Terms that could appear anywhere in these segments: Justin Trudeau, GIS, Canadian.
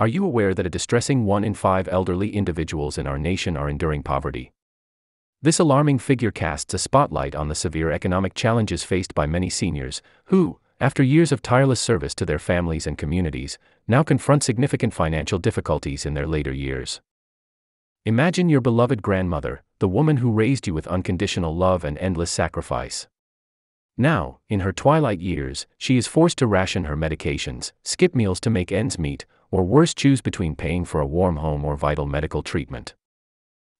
Are you aware that a distressing 1 in 5 elderly individuals in our nation are enduring poverty? This alarming figure casts a spotlight on the severe economic challenges faced by many seniors, who, after years of tireless service to their families and communities, now confront significant financial difficulties in their later years. Imagine your beloved grandmother, the woman who raised you with unconditional love and endless sacrifice. Now, in her twilight years, she is forced to ration her medications, skip meals to make ends meet, or worse, choose between paying for a warm home or vital medical treatment.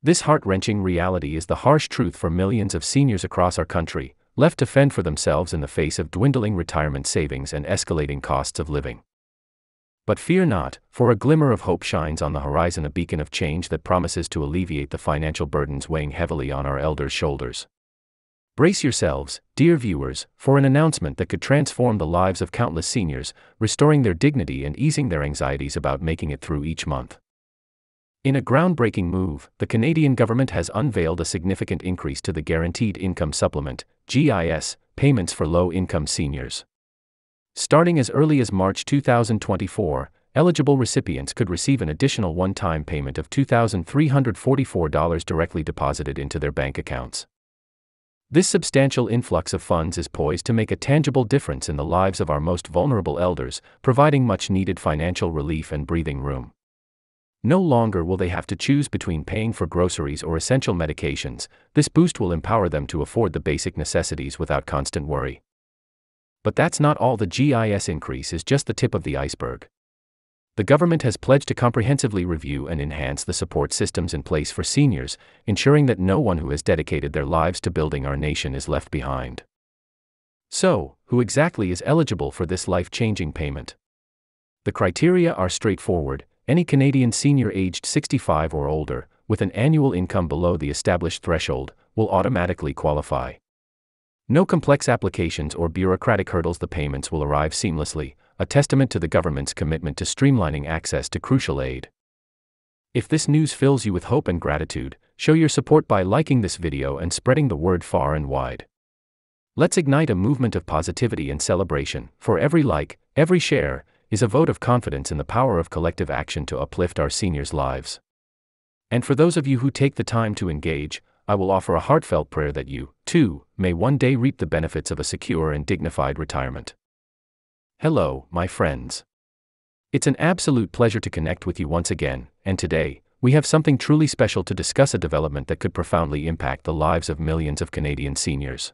This heart-wrenching reality is the harsh truth for millions of seniors across our country, left to fend for themselves in the face of dwindling retirement savings and escalating costs of living. But fear not, for a glimmer of hope shines on the horizon, a beacon of change that promises to alleviate the financial burdens weighing heavily on our elders' shoulders. Brace yourselves, dear viewers, for an announcement that could transform the lives of countless seniors, restoring their dignity and easing their anxieties about making it through each month. In a groundbreaking move, the Canadian government has unveiled a significant increase to the Guaranteed Income Supplement (GIS) payments for low-income seniors. Starting as early as March 2024, eligible recipients could receive an additional one-time payment of $2,344 directly deposited into their bank accounts. This substantial influx of funds is poised to make a tangible difference in the lives of our most vulnerable elders, providing much-needed financial relief and breathing room. No longer will they have to choose between paying for groceries or essential medications. This boost will empower them to afford the basic necessities without constant worry. But that's not all. The GIS increase is just the tip of the iceberg. The government has pledged to comprehensively review and enhance the support systems in place for seniors, ensuring that no one who has dedicated their lives to building our nation is left behind. So, who exactly is eligible for this life-changing payment? The criteria are straightforward: any Canadian senior aged 65 or older, with an annual income below the established threshold, will automatically qualify. No complex applications or bureaucratic hurdles. The payments will arrive seamlessly, a testament to the government's commitment to streamlining access to crucial aid. If this news fills you with hope and gratitude, show your support by liking this video and spreading the word far and wide. Let's ignite a movement of positivity and celebration, for every like, every share, is a vote of confidence in the power of collective action to uplift our seniors' lives. And for those of you who take the time to engage, I will offer a heartfelt prayer that you, too, may one day reap the benefits of a secure and dignified retirement. Hello, my friends. It's an absolute pleasure to connect with you once again, and today, we have something truly special to discuss, a development that could profoundly impact the lives of millions of Canadian seniors.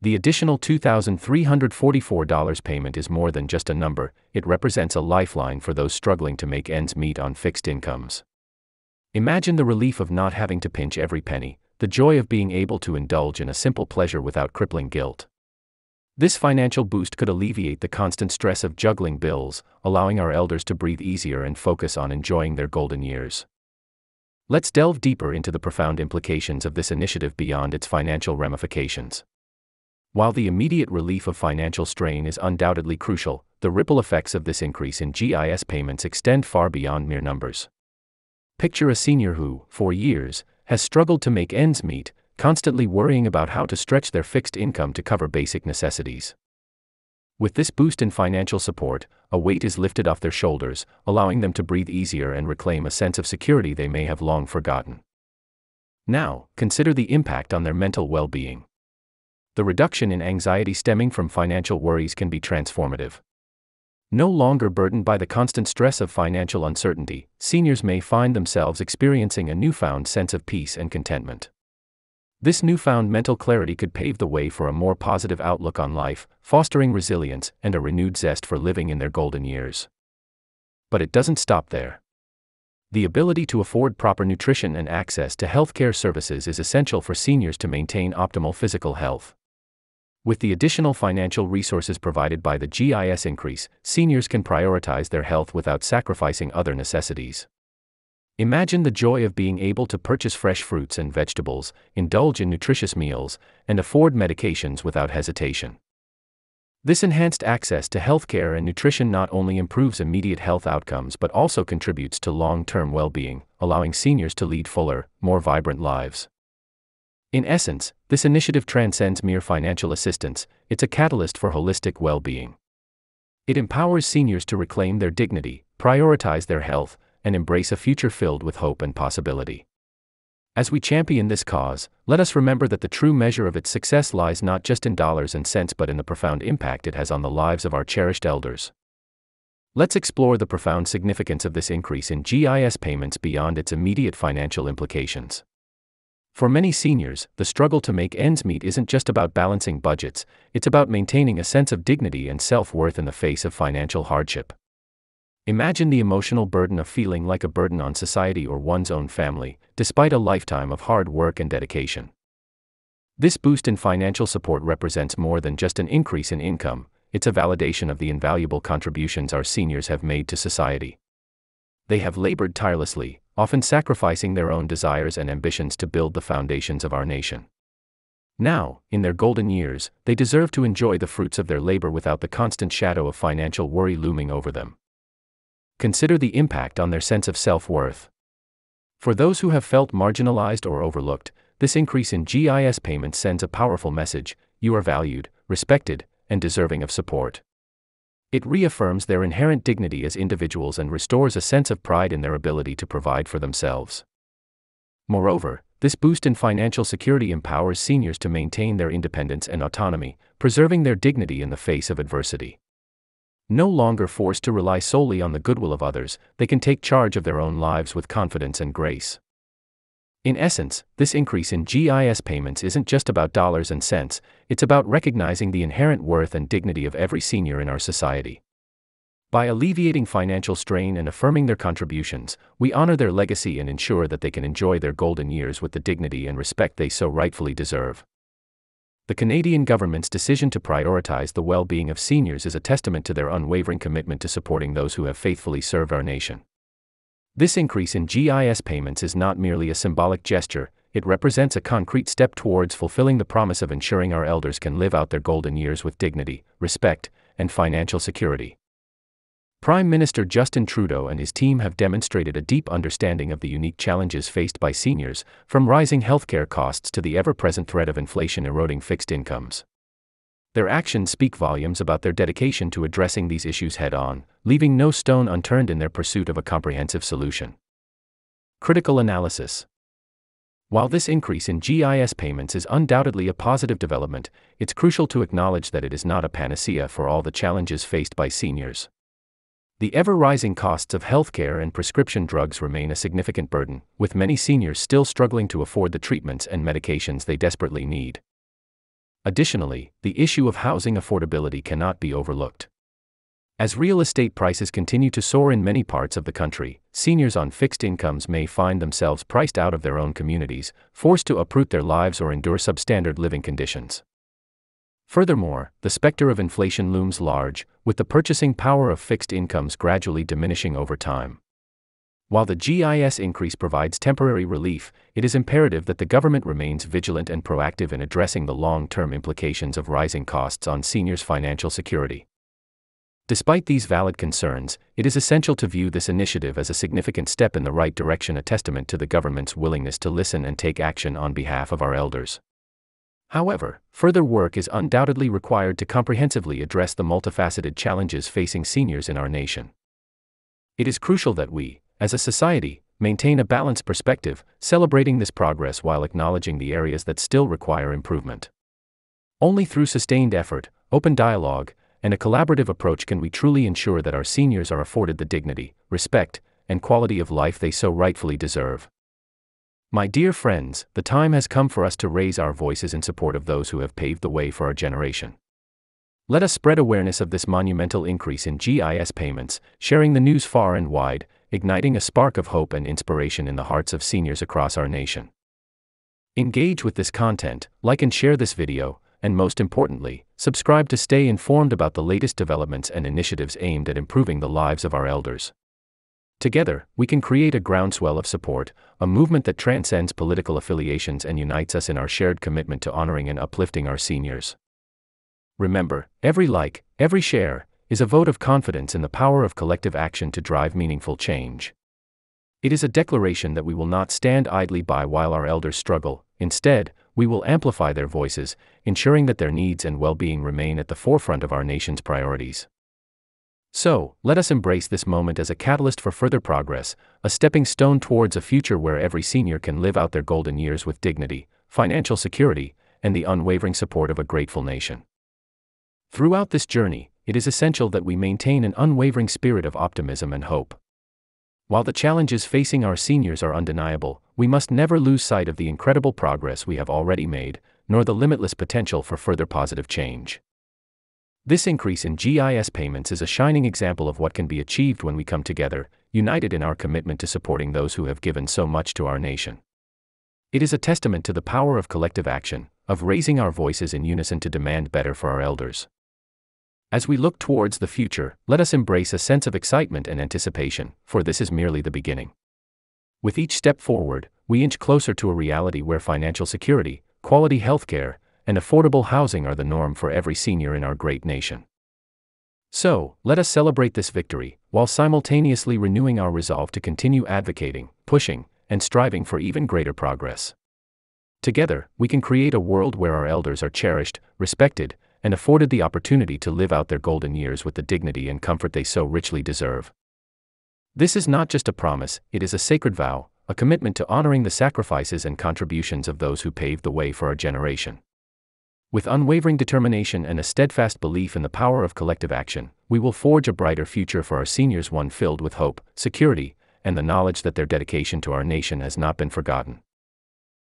The additional $2,344 payment is more than just a number, it represents a lifeline for those struggling to make ends meet on fixed incomes. Imagine the relief of not having to pinch every penny, the joy of being able to indulge in a simple pleasure without crippling guilt. This financial boost could alleviate the constant stress of juggling bills, allowing our elders to breathe easier and focus on enjoying their golden years. Let's delve deeper into the profound implications of this initiative beyond its financial ramifications. While the immediate relief of financial strain is undoubtedly crucial, the ripple effects of this increase in GIS payments extend far beyond mere numbers. Picture a senior who, for years, has struggled to make ends meet, constantly worrying about how to stretch their fixed income to cover basic necessities. With this boost in financial support, a weight is lifted off their shoulders, allowing them to breathe easier and reclaim a sense of security they may have long forgotten. Now, consider the impact on their mental well-being. The reduction in anxiety stemming from financial worries can be transformative. No longer burdened by the constant stress of financial uncertainty, seniors may find themselves experiencing a newfound sense of peace and contentment. This newfound mental clarity could pave the way for a more positive outlook on life, fostering resilience and a renewed zest for living in their golden years. But it doesn't stop there. The ability to afford proper nutrition and access to healthcare services is essential for seniors to maintain optimal physical health. With the additional financial resources provided by the GIS increase, seniors can prioritize their health without sacrificing other necessities. Imagine the joy of being able to purchase fresh fruits and vegetables, indulge in nutritious meals, and afford medications without hesitation. This enhanced access to healthcare and nutrition not only improves immediate health outcomes but also contributes to long-term well-being, allowing seniors to lead fuller, more vibrant lives. In essence, this initiative transcends mere financial assistance, it's a catalyst for holistic well-being. It empowers seniors to reclaim their dignity, prioritize their health, and embrace a future filled with hope and possibility. As we champion this cause, let us remember that the true measure of its success lies not just in dollars and cents but in the profound impact it has on the lives of our cherished elders. Let's explore the profound significance of this increase in GIS payments beyond its immediate financial implications. For many seniors, the struggle to make ends meet isn't just about balancing budgets, it's about maintaining a sense of dignity and self-worth in the face of financial hardship. Imagine the emotional burden of feeling like a burden on society or one's own family, despite a lifetime of hard work and dedication. This boost in financial support represents more than just an increase in income, it's a validation of the invaluable contributions our seniors have made to society. They have labored tirelessly, often sacrificing their own desires and ambitions to build the foundations of our nation. Now, in their golden years, they deserve to enjoy the fruits of their labor without the constant shadow of financial worry looming over them. Consider the impact on their sense of self-worth. For those who have felt marginalized or overlooked, this increase in GIS payments sends a powerful message: you are valued, respected, and deserving of support. It reaffirms their inherent dignity as individuals and restores a sense of pride in their ability to provide for themselves. Moreover, this boost in financial security empowers seniors to maintain their independence and autonomy, preserving their dignity in the face of adversity. No longer forced to rely solely on the goodwill of others, they can take charge of their own lives with confidence and grace. In essence, this increase in GIS payments isn't just about dollars and cents, it's about recognizing the inherent worth and dignity of every senior in our society. By alleviating financial strain and affirming their contributions, we honor their legacy and ensure that they can enjoy their golden years with the dignity and respect they so rightfully deserve. The Canadian government's decision to prioritize the well-being of seniors is a testament to their unwavering commitment to supporting those who have faithfully served our nation. This increase in GIS payments is not merely a symbolic gesture, it represents a concrete step towards fulfilling the promise of ensuring our elders can live out their golden years with dignity, respect, and financial security. Prime Minister Justin Trudeau and his team have demonstrated a deep understanding of the unique challenges faced by seniors, from rising healthcare costs to the ever-present threat of inflation eroding fixed incomes. Their actions speak volumes about their dedication to addressing these issues head-on, leaving no stone unturned in their pursuit of a comprehensive solution. Critical analysis. While this increase in GIS payments is undoubtedly a positive development, it's crucial to acknowledge that it is not a panacea for all the challenges faced by seniors. The ever-rising costs of healthcare and prescription drugs remain a significant burden, with many seniors still struggling to afford the treatments and medications they desperately need. Additionally, the issue of housing affordability cannot be overlooked. As real estate prices continue to soar in many parts of the country, seniors on fixed incomes may find themselves priced out of their own communities, forced to uproot their lives or endure substandard living conditions. Furthermore, the specter of inflation looms large, with the purchasing power of fixed incomes gradually diminishing over time. While the GIS increase provides temporary relief, it is imperative that the government remains vigilant and proactive in addressing the long-term implications of rising costs on seniors' financial security. Despite these valid concerns, it is essential to view this initiative as a significant step in the right direction, a testament to the government's willingness to listen and take action on behalf of our elders. However, further work is undoubtedly required to comprehensively address the multifaceted challenges facing seniors in our nation. It is crucial that we, as a society, maintain a balanced perspective, celebrating this progress while acknowledging the areas that still require improvement. Only through sustained effort, open dialogue, and a collaborative approach can we truly ensure that our seniors are afforded the dignity, respect, and quality of life they so rightfully deserve. My dear friends, the time has come for us to raise our voices in support of those who have paved the way for our generation. Let us spread awareness of this monumental increase in GIS payments, sharing the news far and wide, igniting a spark of hope and inspiration in the hearts of seniors across our nation. Engage with this content, like and share this video, and most importantly, subscribe to stay informed about the latest developments and initiatives aimed at improving the lives of our elders. Together, we can create a groundswell of support, a movement that transcends political affiliations and unites us in our shared commitment to honoring and uplifting our seniors. Remember, every like, every share, is a vote of confidence in the power of collective action to drive meaningful change. It is a declaration that we will not stand idly by while our elders struggle. Instead, we will amplify their voices, ensuring that their needs and well-being remain at the forefront of our nation's priorities. So, let us embrace this moment as a catalyst for further progress, a stepping stone towards a future where every senior can live out their golden years with dignity, financial security, and the unwavering support of a grateful nation. Throughout this journey, it is essential that we maintain an unwavering spirit of optimism and hope. While the challenges facing our seniors are undeniable, we must never lose sight of the incredible progress we have already made, nor the limitless potential for further positive change. This increase in GIS payments is a shining example of what can be achieved when we come together, united in our commitment to supporting those who have given so much to our nation. It is a testament to the power of collective action, of raising our voices in unison to demand better for our elders. As we look towards the future, let us embrace a sense of excitement and anticipation, for this is merely the beginning. With each step forward, we inch closer to a reality where financial security, quality healthcare, and affordable housing are the norm for every senior in our great nation. So, let us celebrate this victory, while simultaneously renewing our resolve to continue advocating, pushing, and striving for even greater progress. Together, we can create a world where our elders are cherished, respected, and afforded the opportunity to live out their golden years with the dignity and comfort they so richly deserve. This is not just a promise, it is a sacred vow, a commitment to honoring the sacrifices and contributions of those who paved the way for our generation. With unwavering determination and a steadfast belief in the power of collective action, we will forge a brighter future for our seniors, one filled with hope, security, and the knowledge that their dedication to our nation has not been forgotten.